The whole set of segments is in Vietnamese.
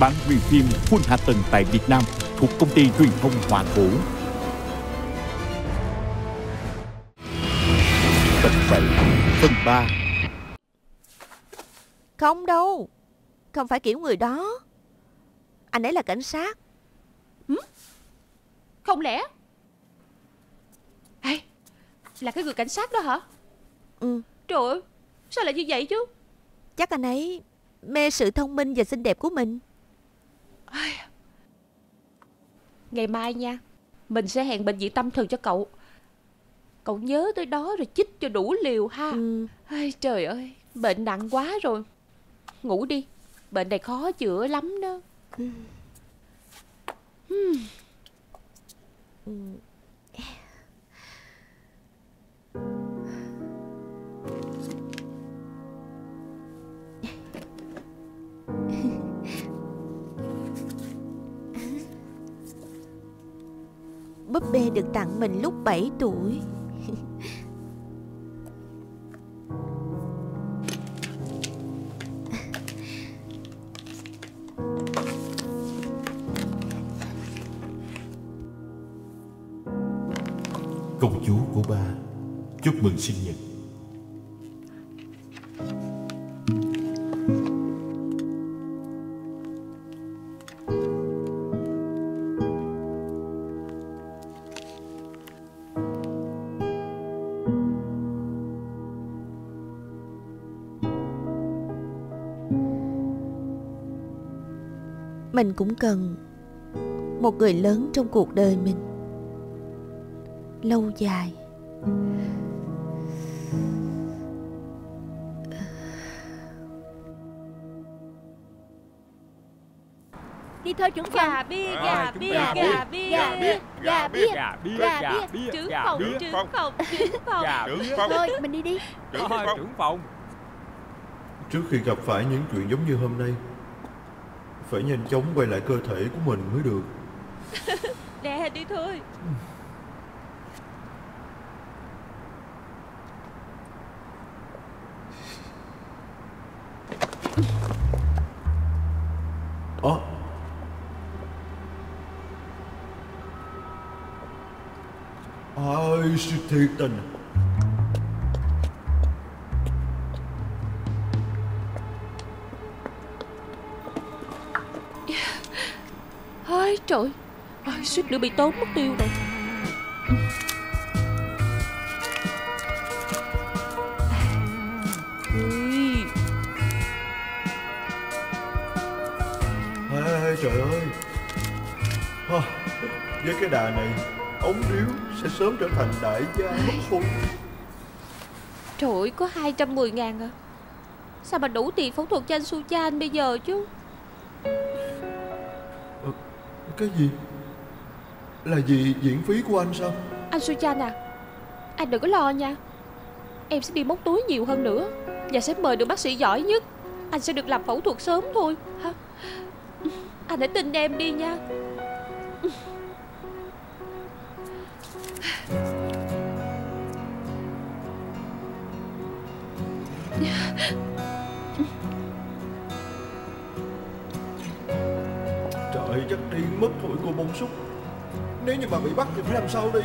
bán review full hạ tầng tại Việt Nam thuộc công ty truyền thông Hỏa Thổ. Tập 7, phần 3. Không đâu, không phải kiểu người đó. Anh ấy là cảnh sát. Không lẽ là cái người cảnh sát đó hả? Ừ. Trời ơi, sao lại như vậy chứ? Chắc anh ấy mê sự thông minh và xinh đẹp của mình. Ngày mai nha, mình sẽ hẹn bệnh viện tâm thần cho cậu. Cậu nhớ tới đó rồi chích cho đủ liều ha. Trời ơi, bệnh nặng quá rồi. Ngủ đi, bệnh này khó chữa lắm đó. Búp bê được tặng mình lúc 7 tuổi. Công chúa của ba, chúc mừng sinh nhật. Mình cũng cần một người lớn trong cuộc đời mình, lâu dài. Đi thôi trưởng phòng. Gà bia, gà bia, gà bia, gà bia, gà bia, gà bia. Trưởng phòng, trưởng phòng, trưởng phòng. Thôi mình đi đi. Trưởng phòng. Trước khi gặp phải những chuyện giống như hôm nay, phải nhanh chóng quay lại cơ thể của mình mới được. Nè đi thôi. Ai sẽ thiệt tình. Trời ơi, suýt nữa bị tốn mất tiêu rồi. Trời ơi, với cái đà này, ống điếu sẽ sớm trở thành đại gia mất hồn. Trời ơi, có 210.000 à? Sao mà đủ tiền phẫu thuật cho anh Suchan bây giờ chứ? Cái gì? Là gì viện phí của anh sao? Anh Suchan à, anh đừng có lo nha. Em sẽ đi móc túi nhiều hơn nữa, và sẽ mời được bác sĩ giỏi nhất. Anh sẽ được làm phẫu thuật sớm thôi. Anh hãy tin em đi nha. Chắc đi mất thổi của bông súc. Nếu như mà bị bắt thì phải làm sao đây?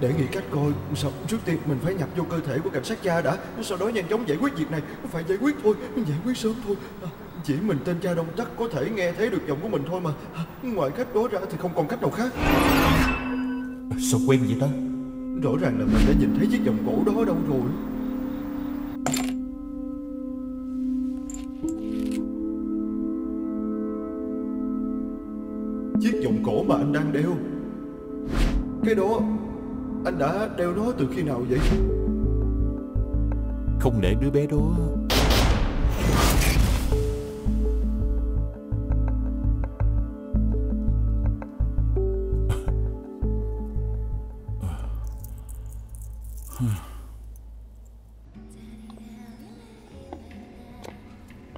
Để nghĩ cách coi. Trước tiên mình phải nhập vô cơ thể của cảnh sát cha đã. Sau đó nhanh chóng giải quyết việc này. Phải giải quyết thôi, giải quyết sớm thôi. Chỉ mình tên cha Đông Tắc có thể nghe thấy được giọng của mình thôi mà. Ngoài cách đó ra thì không còn cách nào khác. Sao quen vậy ta? Rõ ràng là mình đã nhìn thấy chiếc vòng cổ đó đâu rồi. Chiếc vòng cổ mà anh đang đeo, cái đó anh đã đeo nó từ khi nào vậy? Không để đứa bé đó.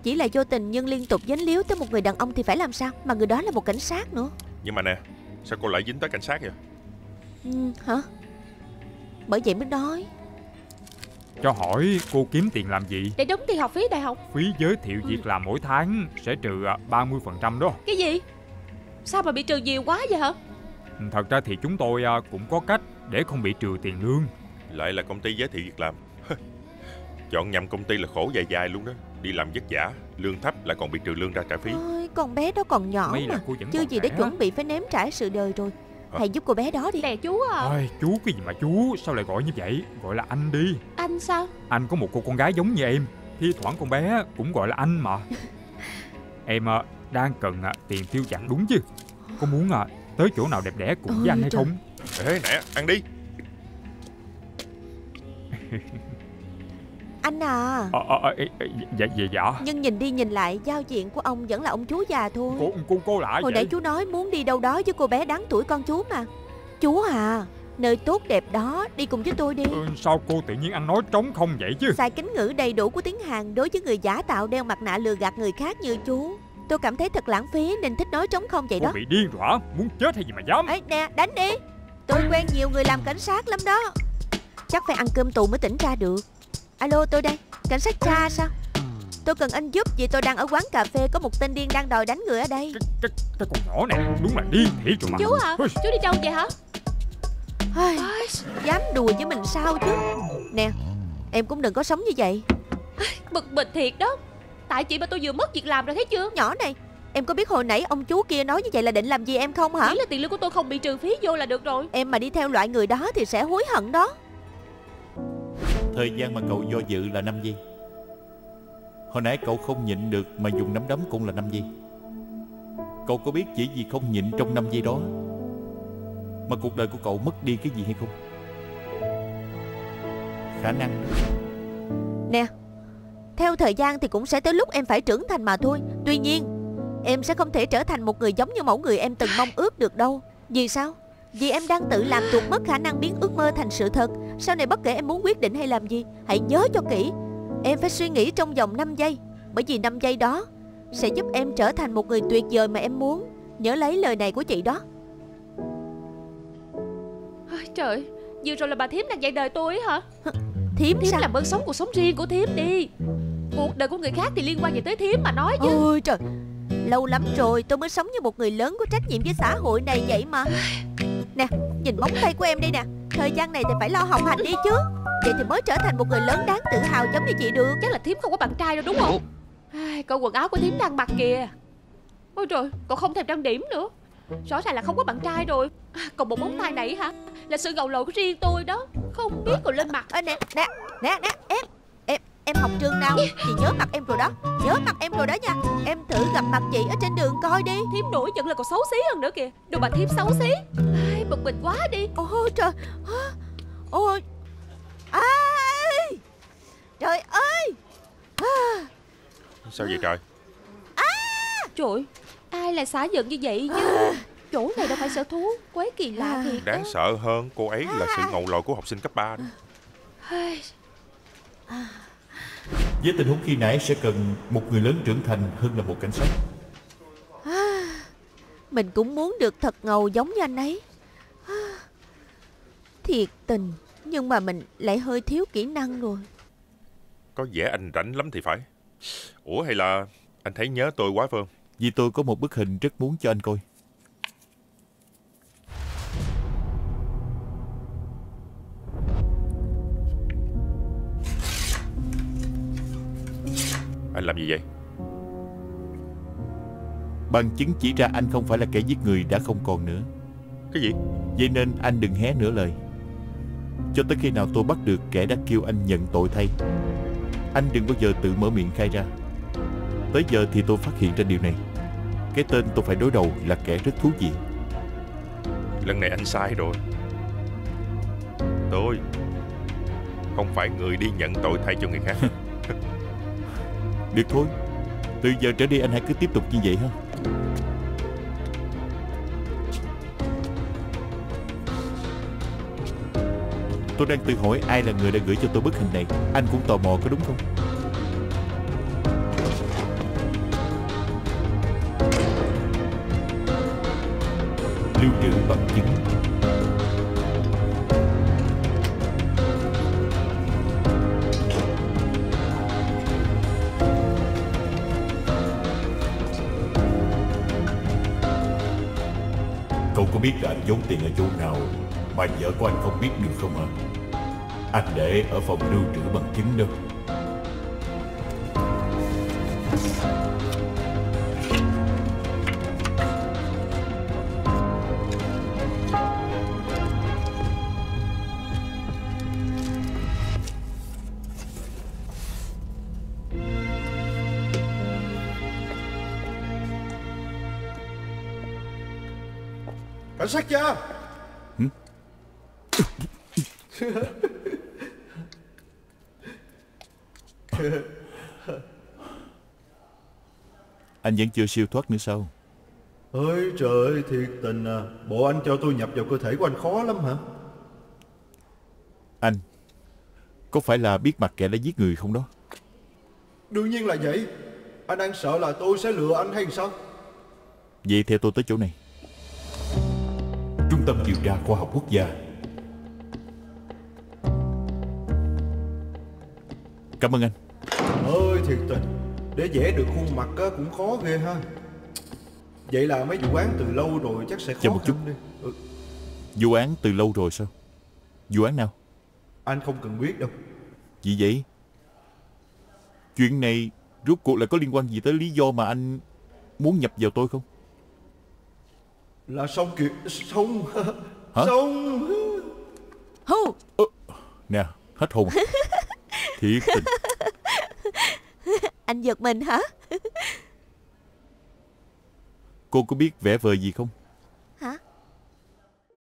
Chỉ là vô tình nhưng liên tục dính líu tới một người đàn ông thì phải làm sao? Mà người đó là một cảnh sát nữa. Nhưng mà nè, sao cô lại dính tới cảnh sát vậy? Bởi vậy mới nói. Cho hỏi cô kiếm tiền làm gì? Để đóng tiền học phí đại học. Phí giới thiệu việc làm mỗi tháng sẽ trừ 30% đó. Cái gì? Sao mà bị trừ nhiều quá vậy hả? Thật ra thì chúng tôi cũng có cách để không bị trừ tiền lương. Lại là công ty giới thiệu việc làm. Chọn nhầm công ty là khổ dài dài luôn đó. Đi làm vất vả, lương thấp lại còn bị trừ lương ra trả phí. Ôi, con bé đó còn nhỏ mà, chưa gì đã chuẩn bị phải nếm trải sự đời rồi. Thầy giúp cô bé đó đi. Nè chú à. Ôi, chú cái gì mà chú, sao lại gọi như vậy? Gọi là anh đi. Anh sao? Anh có một cô con gái giống như em, thi thoảng con bé cũng gọi là anh mà. Em đang cần tiền tiêu vặt đúng chứ? Có muốn tới chỗ nào đẹp đẽ cùng với anh hay không? Ê nè, ăn đi. Anh à. Dạ. Nhưng nhìn đi nhìn lại, giao diện của ông vẫn là ông chú già thôi. Cô lại hồi nãy chú nói muốn đi đâu đó với cô bé đáng tuổi con chú mà. Chú à, nơi tốt đẹp đó, đi cùng với tôi đi. Sao cô tự nhiên ăn nói trống không vậy chứ? Xài kính ngữ đầy đủ của tiếng Hàn đối với người giả tạo đeo mặt nạ lừa gạt người khác như chú. Tôi cảm thấy thật lãng phí nên thích nói trống không vậy đó. Cô bị điên rồi hả? Muốn chết hay gì mà dám? Ê nè, đánh đi. Tôi quen nhiều người làm cảnh sát lắm đó. Chắc phải ăn cơm tù mới tỉnh ra được. Alo, tôi đây. Cảnh sát cha sao? Tôi cần anh giúp vì tôi đang ở quán cà phê. Có một tên điên đang đòi đánh người ở đây. Cái con nhỏ này đúng là điên thiệt rồi mà. Chú hả? Chú đi đâu vậy hả? Dám đùa với mình sao chứ? Nè, em cũng đừng có sống như vậy. Bực bịch thiệt đó. Tại chị mà tôi vừa mất việc làm rồi thấy chưa? Nhỏ này, em có biết hồi nãy ông chú kia nói như vậy là định làm gì em không hả? Chỉ là tiền lương của tôi không bị trừ phí vô là được rồi. Em mà đi theo loại người đó thì sẽ hối hận đó. Thời gian mà cậu do dự là 5 giây. Hồi nãy cậu không nhịn được mà dùng nắm đấm cũng là 5 giây. Cậu có biết chỉ vì không nhịn trong 5 giây đó mà cuộc đời của cậu mất đi cái gì hay không? Khả năng. Nè, theo thời gian thì cũng sẽ tới lúc em phải trưởng thành mà thôi. Tuy nhiên, em sẽ không thể trở thành một người giống như mẫu người em từng mong ước được đâu. Vì sao? Vì em đang tự làm tuột mất khả năng biến ước mơ thành sự thật. Sau này bất kể em muốn quyết định hay làm gì, hãy nhớ cho kỹ, em phải suy nghĩ trong vòng 5 giây. Bởi vì 5 giây đó sẽ giúp em trở thành một người tuyệt vời mà em muốn. Nhớ lấy lời này của chị đó. Trời, vừa rồi là bà Thím đang dạy đời tôi ấy, hả? Thím làm ơn sống cuộc sống riêng của Thím đi. Cuộc đời của người khác thì liên quan gì tới Thím mà nói chứ. Ôi trời, lâu lắm rồi tôi mới sống như một người lớn có trách nhiệm với xã hội này vậy mà. Nè, nhìn móng tay của em đi nè. Thời gian này thì phải lo học hành đi chứ. Vậy thì mới trở thành một người lớn đáng tự hào giống như chị được. Chắc là Thím không có bạn trai đâu đúng không? Cậu quần áo của Thím đang mặc kìa. Ôi trời, cậu không thèm trang điểm nữa. Rõ ràng là không có bạn trai rồi. Còn một móng tay này hả? Là sự ngầu lồi của riêng tôi đó. Không biết cậu lên mặt. Nè, em học trường nào? Chị nhớ mặt em rồi đó. Nhớ mặt em rồi đó nha. Em thử gặp mặt chị ở trên đường coi đi. Thím nổi giận là còn xấu xí hơn nữa kìa. Đồ bà Thím xấu xí. Bực mình quá đi. Ôi trời. Ôi. Trời ơi. Sao vậy trời? Trời, ai lại xả giận như vậy chứ? Chỗ này đâu phải sở thú. Quấy kỳ lạ thiệt. Đáng sợ hơn cô ấy là sự ngầu lòi của học sinh cấp 3 đó. Với tình huống khi nãy sẽ cần một người lớn trưởng thành hơn là một cảnh sát. Mình cũng muốn được thật ngầu giống như anh ấy. Thiệt tình. Nhưng mà mình lại hơi thiếu kỹ năng rồi. Có vẻ anh rảnh lắm thì phải. Ủa hay là anh thấy nhớ tôi quá phải không? Vì tôi có một bức hình rất muốn cho anh coi. Anh làm gì vậy? Bằng chứng chỉ ra anh không phải là kẻ giết người đã không còn nữa. Cái gì? Vậy nên anh đừng hé nửa lời. Cho tới khi nào tôi bắt được kẻ đã kêu anh nhận tội thay. Anh đừng bao giờ tự mở miệng khai ra. Tới giờ thì tôi phát hiện ra điều này. Cái tên tôi phải đối đầu là kẻ rất thú vị. Lần này anh sai rồi. Tôi không phải người đi nhận tội thay cho người khác. Được thôi. Từ giờ trở đi anh hãy cứ tiếp tục như vậy ha. Tôi đang tự hỏi ai là người đã gửi cho tôi bức hình này. Anh cũng tò mò có đúng không? Lưu trữ bằng chứng. có biết là anh trốn tiền ở chỗ nào mà vợ của anh không biết được không ạ? Anh để ở phòng lưu trữ bằng chứng đó. Cảnh sát chưa? Anh vẫn chưa siêu thoát nữa sao? Ôi trời ơi, thiệt tình à. Bộ anh cho tôi nhập vào cơ thể của anh khó lắm hả? Anh có phải là biết mặt kẻ đã giết người không đó? Đương nhiên là vậy. Anh đang sợ là tôi sẽ lừa anh hay sao? Vậy theo tôi tới chỗ này. Trung tâm điều tra khoa học quốc gia. Cảm ơn anh. Ôi thiệt tình, để vẽ được khuôn mặt cũng khó ghê ha. Vậy là mấy vụ án từ lâu rồi chắc sẽ khó. Chờ một chút. Ừ. Vụ án từ lâu rồi sao? Vụ án nào? Anh không cần biết đâu. Vì vậy, chuyện này rốt cuộc là có liên quan gì tới lý do mà anh muốn nhập vào tôi không? Là xong kìa. Xong. Hả? Xong. Hù. Nè, hết hồn. Thiệt tình. Anh giật mình hả? Cô có biết vẽ vời gì không?